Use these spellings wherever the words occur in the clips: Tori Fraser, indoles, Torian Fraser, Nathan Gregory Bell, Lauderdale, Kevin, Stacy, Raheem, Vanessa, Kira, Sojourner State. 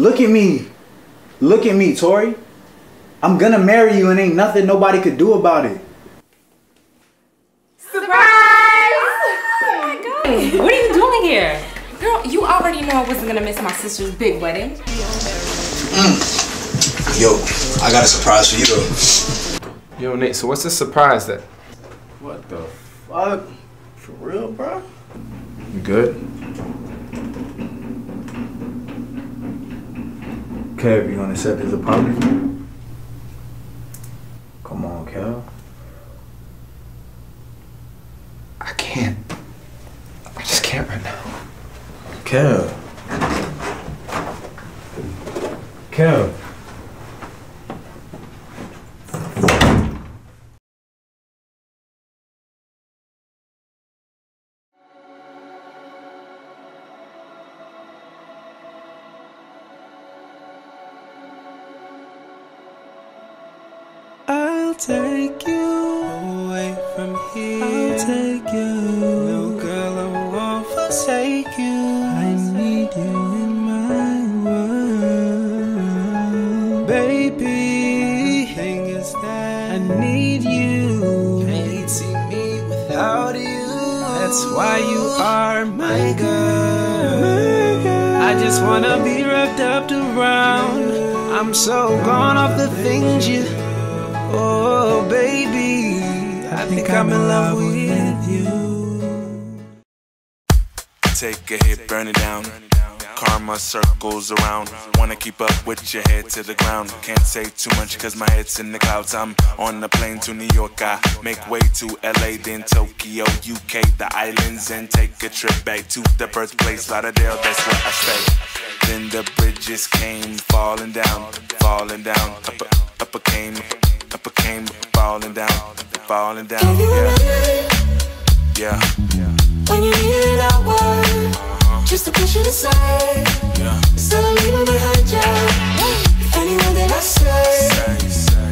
Look at me. Look at me, Tori. I'm gonna marry you and ain't nothing nobody could do about it. Surprise! Oh my God. What are you doing here? Girl, you already know I wasn't gonna miss my sister's big wedding. Yo, I got a surprise for you though. Yo, Nate, so what's the surprise that? What the fuck? For real, bro? You good? Kev, you gonna accept his apology? Come on, Kev. I can't. I just can't right now. Kev. Kev. I'll take you away from here. I'll take you. No girl, I won't forsake you. I need you in my world. Baby, hang is that I need you. Can't see me without you. That's why you are my girl. I just wanna be wrapped up around. I'm so gone off the things you. Oh, baby, I think I'm in love with you. Take a hit, burn it down. Karma circles around. Wanna keep up with your head to the ground. Can't say too much cause my head's in the clouds. I'm on the plane to New York. I make way to LA, then Tokyo, UK, the islands. And take a trip back to the birthplace, Lauderdale, that's where I stay. Then the bridges came falling down, falling down. Up a came, up a came, falling down, falling down. Yeah. When you hear that word, just to push it aside. Instead of leaving behind you, if anyone that I say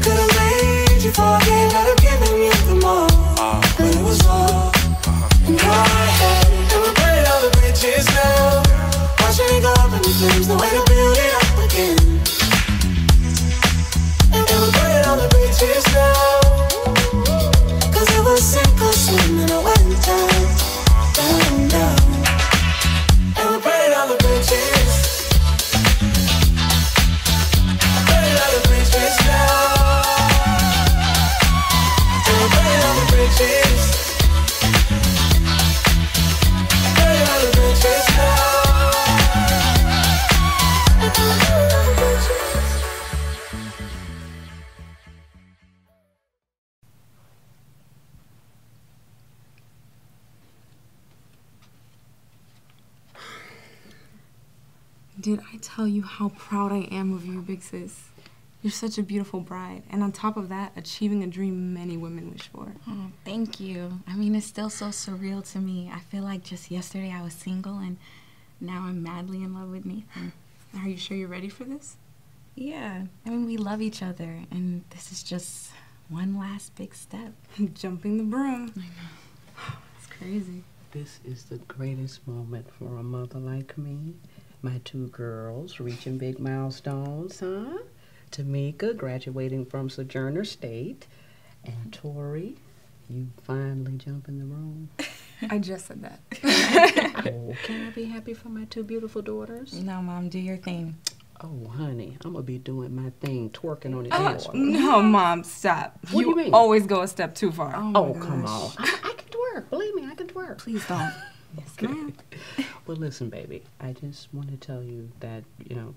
could've made you forget, I'd have given you the more. But it was all in your head. And we're burning all the bridges now. Watching it go up in the flames, no way to build it up again. On the beaches now, cause it was sink or swim and I went down, down, down. And we prayed on the beaches. I prayed on the beaches now. And we prayed on the beaches. I prayed on the beaches now. And we prayed on the beaches. Dude, I tell you how proud I am of you, big sis. You're such a beautiful bride, and on top of that, achieving a dream many women wish for. Oh, thank you. I mean, it's still so surreal to me. I feel like just yesterday I was single, and now I'm madly in love with Nathan. Are you sure you're ready for this? Yeah. I mean, we love each other, and this is just one last big step. Jumping the broom. I know. It's crazy. This is the greatest moment for a mother like me. My two girls reaching big milestones, huh? Tamika graduating from Sojourner State. And Tori, you finally jump in the room. I just said that. Oh, can I be happy for my two beautiful daughters? No, Mom, do your thing. Oh, honey, I'm going to be doing my thing, twerking on the floor. No, Mom, stop. What do you mean? Always go a step too far. Oh come on. I can twerk. Believe me, I can twerk. Please don't. Yes, ma'am. Well, listen, baby, I just want to tell you that, you know,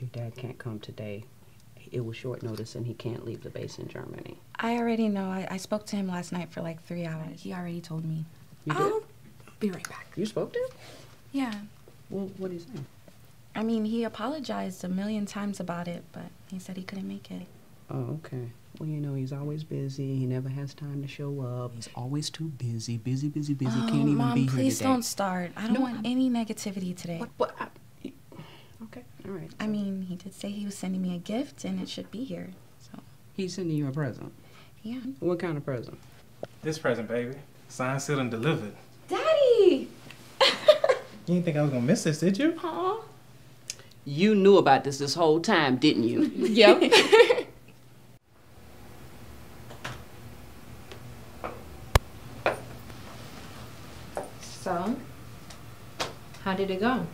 your dad can't come today. It was short notice, and he can't leave the base in Germany. I already know. I spoke to him last night for like 3 hours. He already told me. You did? I'll be right back. You spoke to him? Yeah. Well, what did he say? I mean, he apologized a million times about it, but he said he couldn't make it. Oh, okay. Well, you know, he's always busy. He never has time to show up. He's always too busy. Busy, busy, busy. Oh, can't even Mom, be here today. Mom, please don't start. I don't want any negativity today. Okay, all right. I mean, he did say he was sending me a gift, and it should be here. So he's sending you a present? Yeah. What kind of present? This present, baby. Signed, sealed, and delivered. Daddy! You didn't think I was going to miss this, did you? Aw. You knew about this whole time, didn't you? Yep. So, how did it go?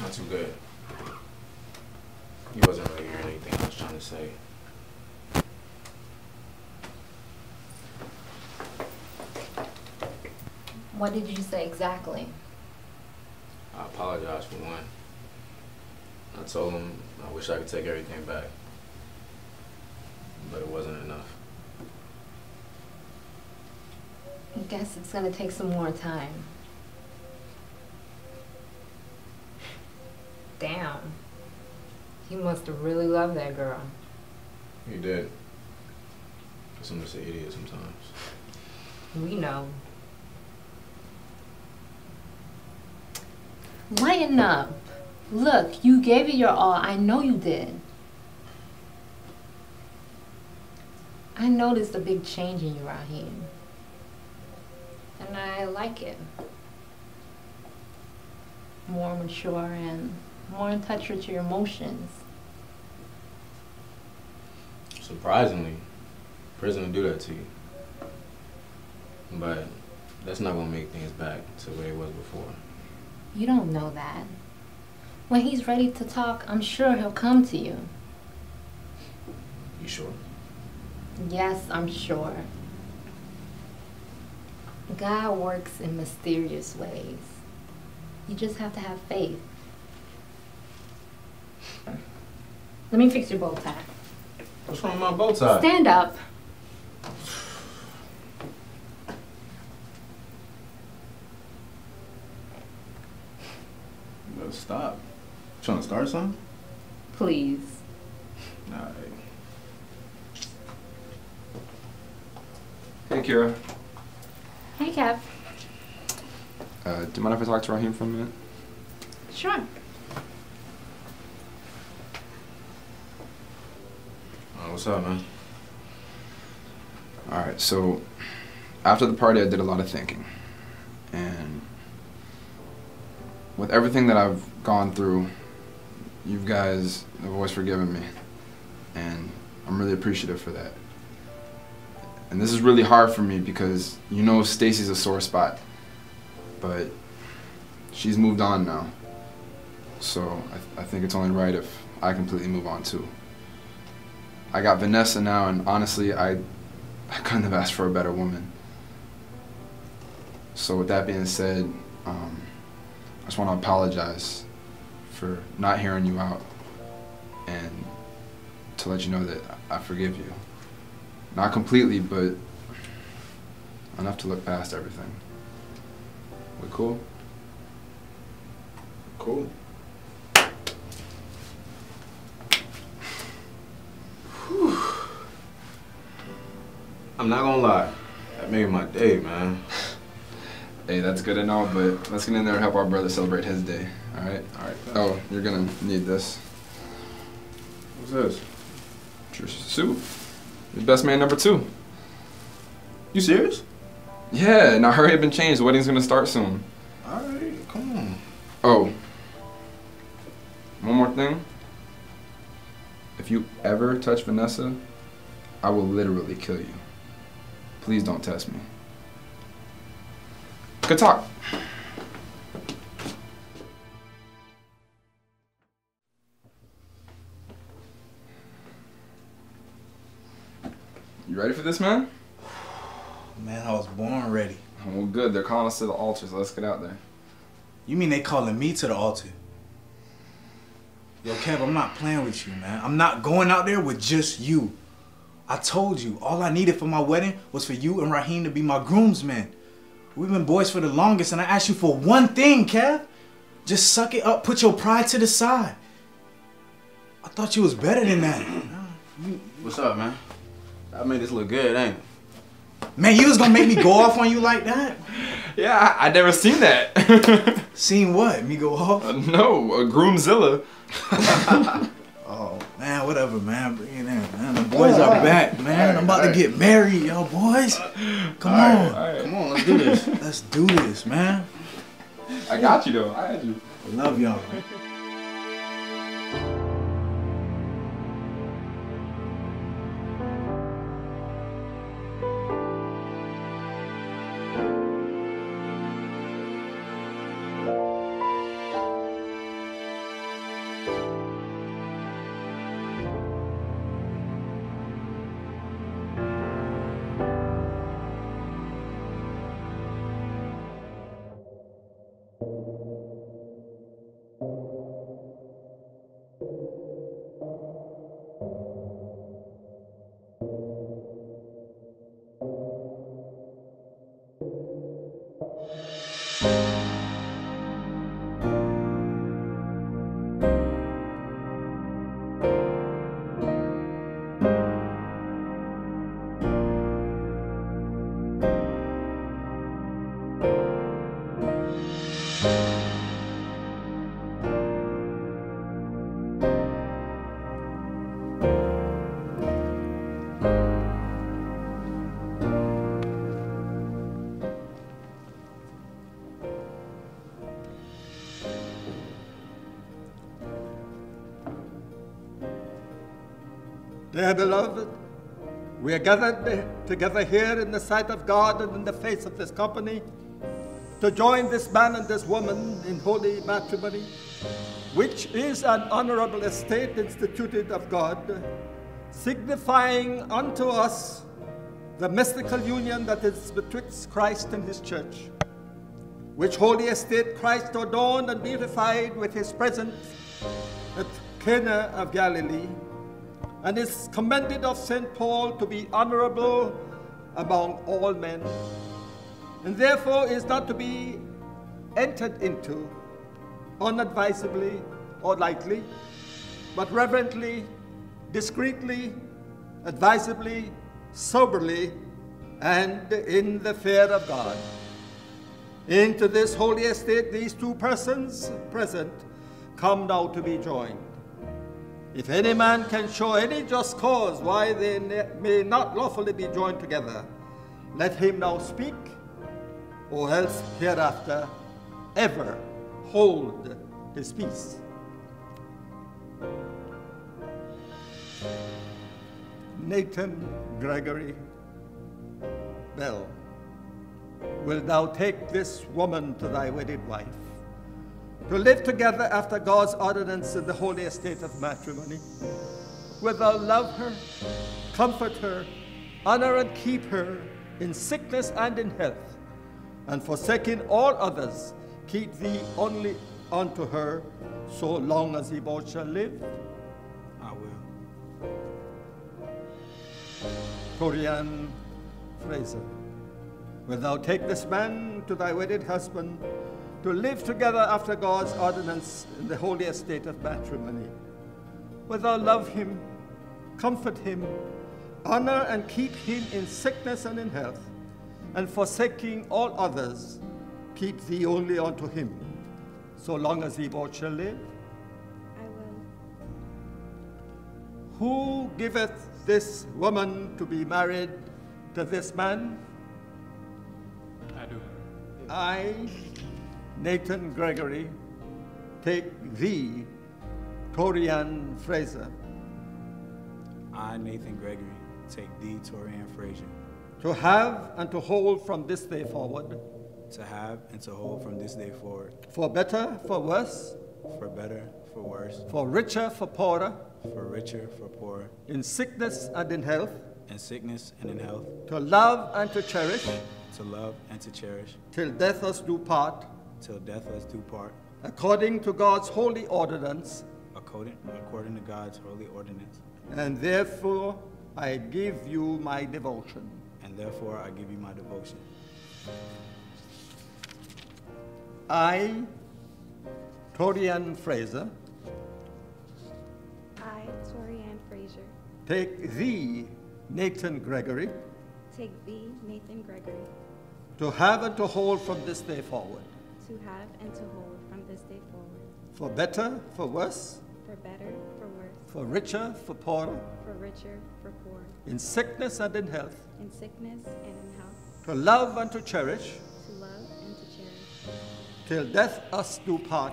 Not too good. You wasn't really hearing anything I was trying to say. What did you say exactly? I apologized for one. I told him I wish I could take everything back, but it wasn't enough. I guess it's gonna take some more time. Damn. He must have really loved that girl. He did. Because I'm just an idiot sometimes. We know. Lighten up. Look, you gave it your all. I know you did. I noticed a big change in you, Raheem. And I like it. More mature and more in touch with your emotions. Surprisingly, prison will do that to you. But that's not going to make things back to the way it was before. You don't know that. When he's ready to talk, I'm sure he'll come to you. You sure? Yes, I'm sure. God works in mysterious ways. You just have to have faith. Let me fix your bow tie. What's wrong with my bow tie? Stand up. You better stop. You trying to start something? Please. All right. Hey, Kira. Hey, Cap. Do you mind if I talk to Raheem for a minute? Sure. What's up, man? All right, so after the party, I did a lot of thinking. And with everything that I've gone through, you guys have always forgiven me. And I'm really appreciative for that. And this is really hard for me because you know Stacy's a sore spot, but she's moved on now. So I think it's only right if I completely move on too. I got Vanessa now, and honestly, I couldn't have asked for a better woman. So with that being said, I just want to apologize for not hearing you out and to let you know that I forgive you. Not completely, but enough to look past everything. We cool? Cool. Whew. I'm not gonna lie, that made my day, man. Hey, that's good and all, but let's get in there and help our brother celebrate his day, all right? All right. Oh, you're gonna need this. What's this? Your suit. Your best man #2. You serious? Yeah, now hurry up and change. The wedding's gonna start soon. All right, come on. Oh, one more thing. If you ever touch Vanessa, I will literally kill you. Please don't test me. Good talk. You ready for this, man? Man, I was born ready. Well, good. They're calling us to the altar, so let's get out there. You mean they calling me to the altar? Yo, Kev, I'm not playing with you, man. I'm not going out there with just you. I told you, all I needed for my wedding was for you and Raheem to be my groomsmen. We've been boys for the longest, and I asked you for one thing, Kev. Just suck it up, put your pride to the side. I thought you was better than that. What's up, man? I made this look good, ain't it? Man, you was gonna make me go off on you like that? Yeah, I never seen that. Seen what? Me go off? No, a groomzilla. Oh, man, whatever, man. Bring it in, man. The boys are back, man. Right, I'm about to get married, y'all boys. Come on. Come on, let's do this. Let's do this, man. I got you though. I had you. I love y'all. Dear beloved, we are gathered together here in the sight of God and in the face of this company to join this man and this woman in holy matrimony, which is an honorable estate instituted of God, signifying unto us the mystical union that is betwixt Christ and his church, which holy estate Christ adorned and beautified with his presence at Cana of Galilee, and is commended of St. Paul to be honorable among all men, and therefore is not to be entered into unadvisably or lightly, but reverently, discreetly, advisably, soberly, and in the fear of God. Into this holy estate these two persons present come now to be joined. If any man can show any just cause why they may not lawfully be joined together, let him now speak, or else hereafter ever hold his peace. Nathan Gregory Bell, wilt thou take this woman to thy wedded wife, to live together after God's ordinance in the holy estate of matrimony? Wilt thou love her, comfort her, honor and keep her in sickness and in health, and forsaking all others, keep thee only unto her so long as ye both shall live? I will. Torian Fraser, wilt thou take this man to thy wedded husband, to live together after God's ordinance in the holy estate of matrimony? Wilt thou love him, comfort him, honor and keep him in sickness and in health, and forsaking all others, keep thee only unto him, so long as ye both shall live? I will. Who giveth this woman to be married to this man? I do. I, Nathan Gregory, take thee, Torian Fraser. I, Nathan Gregory, take thee, Torian Fraser. To have and to hold from this day forward. To have and to hold from this day forward. For better, for worse. For better, for worse. For richer, for poorer. For richer, for poorer. In sickness and in health. In sickness and in health. To love and to cherish. To love and to cherish. Till death us do part. Till death us do part. According to God's holy ordinance. According to God's holy ordinance. And therefore I give you my devotion. And therefore I give you my devotion. I, Torian Fraser. I, Torian Fraser. Take thee, Nathan Gregory. Take thee, Nathan Gregory. To have and to hold from this day forward. To have and to hold from this day forward. For better, for worse. For better, for worse. For richer, for poorer. For richer, for poorer. In sickness and in health. In sickness and in health. To love and to cherish. To love and to cherish. till death us do part,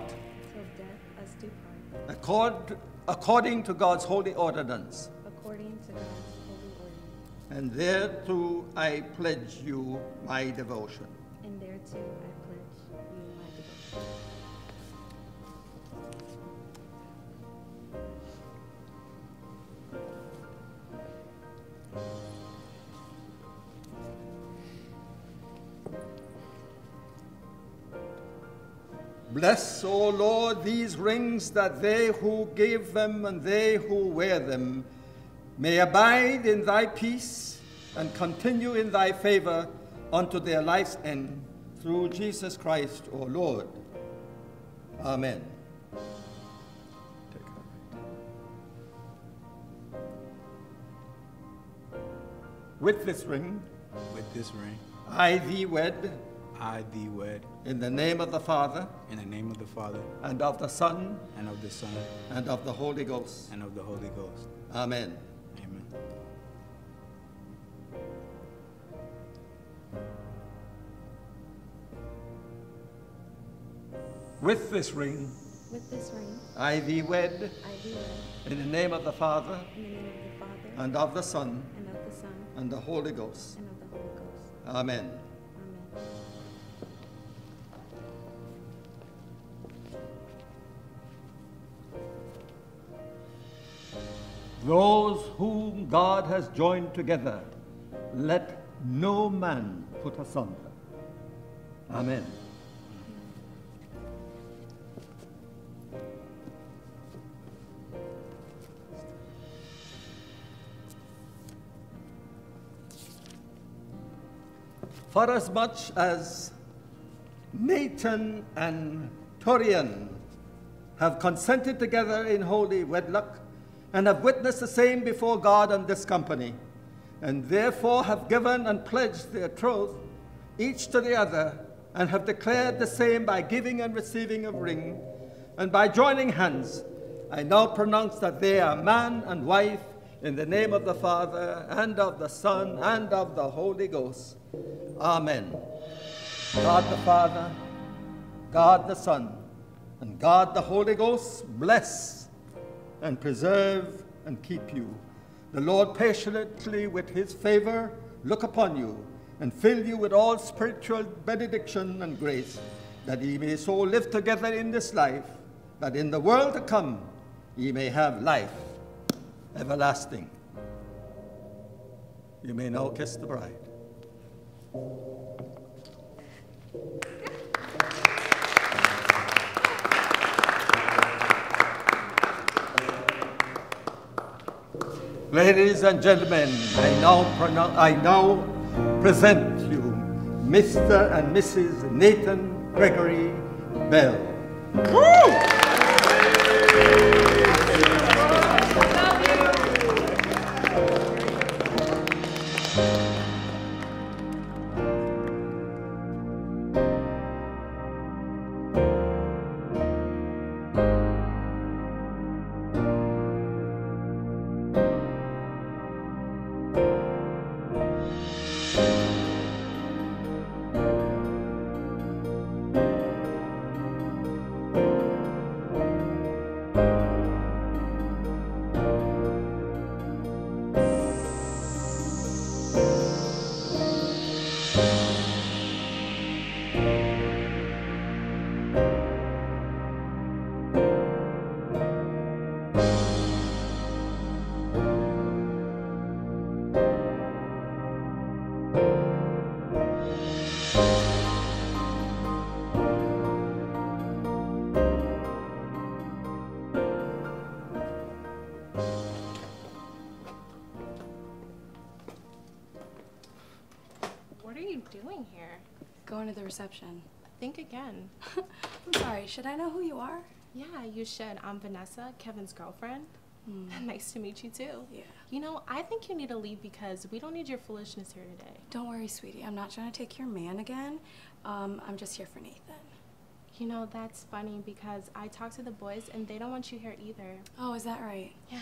according to God's holy ordinance. And thereto I pledge you my devotion. Bless, O Lord, these rings, that they who give them and they who wear them may abide in thy peace and continue in thy favor unto their life's end, through Jesus Christ, O Lord. Amen. With this ring, I thee wed. I thee wed. In the name of the Father. In the name of the Father. And of the Son. And of the Son. And of the Holy Ghost. And of the Holy Ghost. Amen. Amen. With this ring. With this ring. I thee wed. I thee wed. In the name of the Father. In the name of the Father. And of the Son. And of the Son. And the Holy Ghost. And of the Holy Ghost. Amen. Those whom God has joined together, let no man put asunder. Amen. Forasmuch as Nathan and Torian have consented together in holy wedlock, and have witnessed the same before God and this company, and therefore have given and pledged their troth, each to the other, and have declared the same by giving and receiving a ring, and by joining hands, I now pronounce that they are man and wife, in the name of the Father, and of the Son, and of the Holy Ghost. Amen. God the Father, God the Son, and God the Holy Ghost, bless and preserve and keep you. The Lord patiently with his favor look upon you and fill you with all spiritual benediction and grace, that ye may so live together in this life, that in the world to come ye may have life everlasting. You may now kiss the bride. Ladies and gentlemen, I now present you Mr. and Mrs. Nathan Gregory Bell. Woo! Going to the reception. Think again. I'm sorry, should I know who you are? Yeah, you should. I'm Vanessa, Kevin's girlfriend. Mm. Nice to meet you too. Yeah. You know, I think you need to leave because we don't need your foolishness here today. Don't worry, sweetie. I'm not trying to take your man again. I'm just here for Nathan. You know, that's funny because I talked to the boys and they don't want you here either. Oh, is that right? Yeah.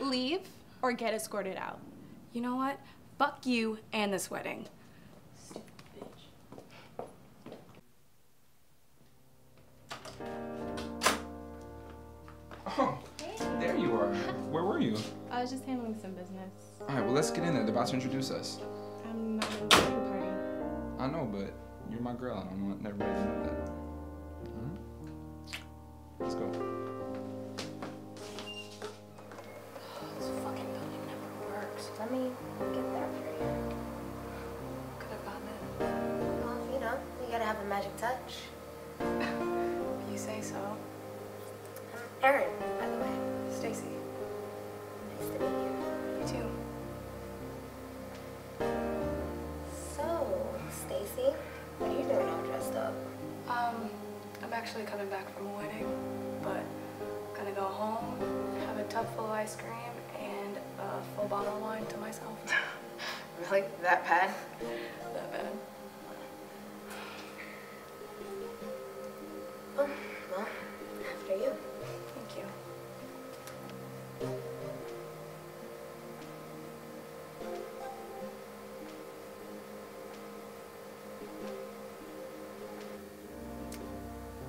Leave? Or get escorted out. You know what? Fuck you and this wedding. Stupid bitch. Oh, hey. There you are. Where were you? I was just handling some business. All right, well, let's get in there. They're about to introduce us. I'm not in the wedding party. I know, but you're my girl, and I don't want everybody to know that. Mm-hmm. Let's go. This fucking building never works. Let me get there for you. Could have gotten it. Well, you know, you gotta have a magic touch. You say so. I'm Erin, by the way. Stacy. Nice to meet you. You too. So, Stacy, what are you doing all dressed up? I'm actually coming back from a wedding, but I'm gonna go home, have a tub full of ice cream, and a full bottle of wine to myself. Really? That bad? That bad. Oh, well, after you. Thank you.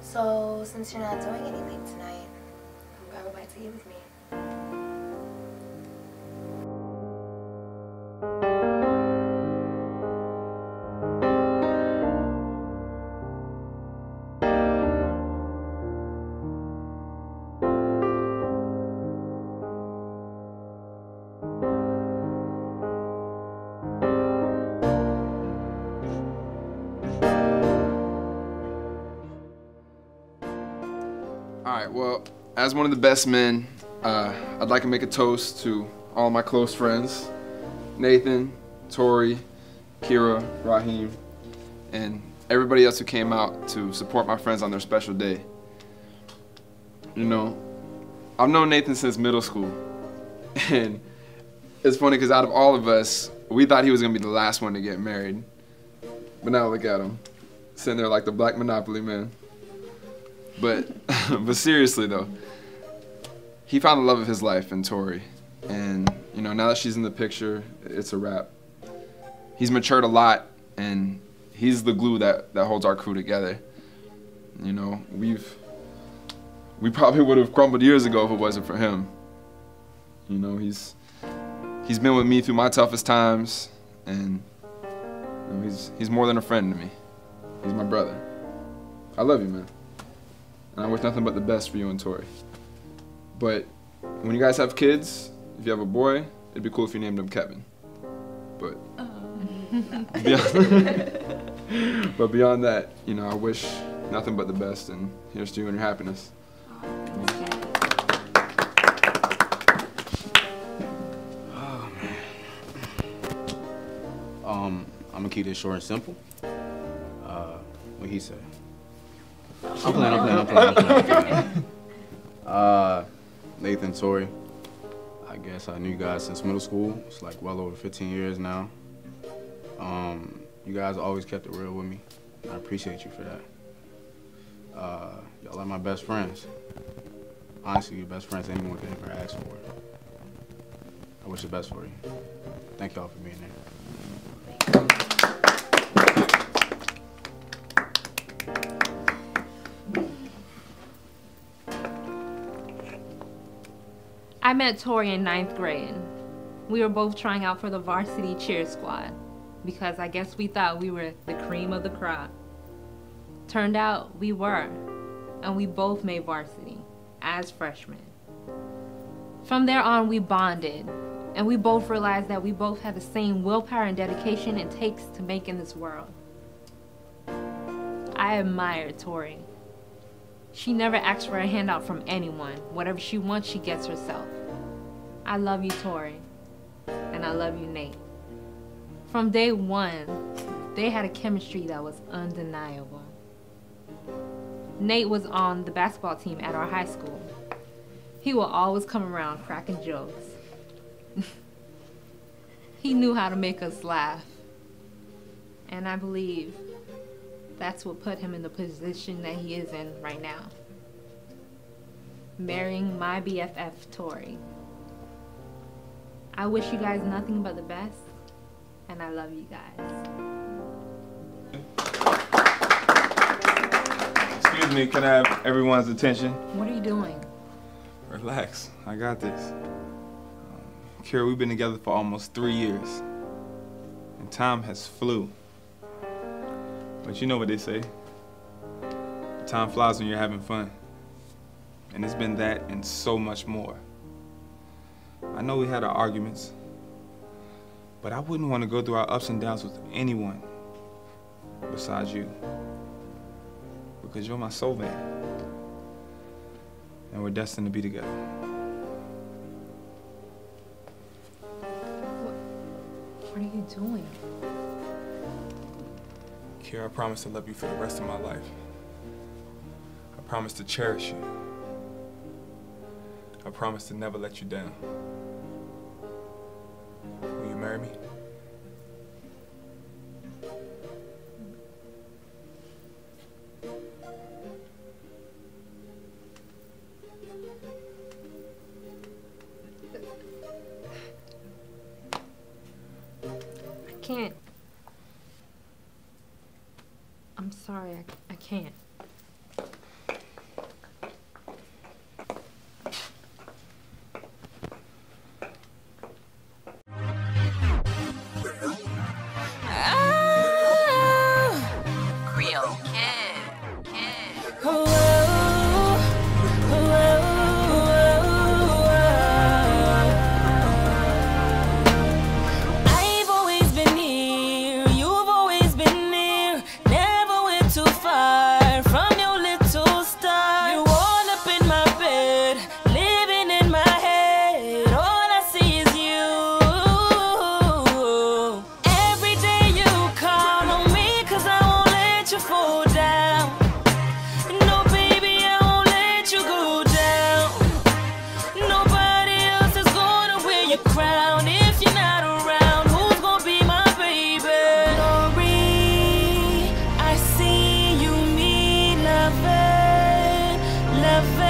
So, since you're not doing anything tonight, I'm going to go back to you with me. Well, as one of the best men, I'd like to make a toast to all my close friends, Nathan, Tori, Kira, Raheem, and everybody else who came out to support my friends on their special day. You know, I've known Nathan since middle school, and it's funny because out of all of us, we thought he was going to be the last one to get married, but now look at him, sitting there like the Black Monopoly man. But seriously though, he found the love of his life in Tori, and you know, now that she's in the picture, it's a wrap. He's matured a lot, and he's the glue that holds our crew together. You know, we probably would have crumbled years ago if it wasn't for him. You know, he's been with me through my toughest times, and you know, he's more than a friend to me. He's my brother. I love you, man. And I wish nothing but the best for you and Tori. But when you guys have kids, if you have a boy, it'd be cool if you named him Kevin. But, beyond that, you know, I wish nothing but the best, and here's to you and your happiness. Oh, man. I'm gonna keep this short and simple. What he said. I'm playing. Nathan, Tori, I guess I knew you guys since middle school. It's like well over 15 years now. You guys always kept it real with me. I appreciate you for that. Y'all are my best friends. Honestly, your best friends anyone could ever ask for. I wish the best for you. Thank y'all for being there. I met Tori in 9th grade. We were both trying out for the varsity cheer squad because I guess we thought we were the cream of the crop. Turned out we were, and we both made varsity as freshmen. From there on, we bonded, and we both realized that we both had the same willpower and dedication it takes to make in this world. I admire Tori. She never asks for a handout from anyone. Whatever she wants, she gets herself. I love you, Tori, and I love you, Nate. From day one, they had a chemistry that was undeniable. Nate was on the basketball team at our high school. He will always come around cracking jokes. He knew how to make us laugh, and I believe that's what put him in the position that he is in right now. Marrying my BFF, Tori. I wish you guys nothing but the best, and I love you guys. Excuse me, can I have everyone's attention? What are you doing? Relax, I got this. Kira, we've been together for almost 3 years, and time has flew. But you know what they say, time flies when you're having fun. And it's been that and so much more. I know we had our arguments, but I wouldn't want to go through our ups and downs with anyone besides you, because you're my soulmate, and we're destined to be together. What are you doing? Kira, I promise to love you for the rest of my life. I promise to cherish you. I promise to never let you down. Will you marry me? I can't. I'm sorry, I can't. Never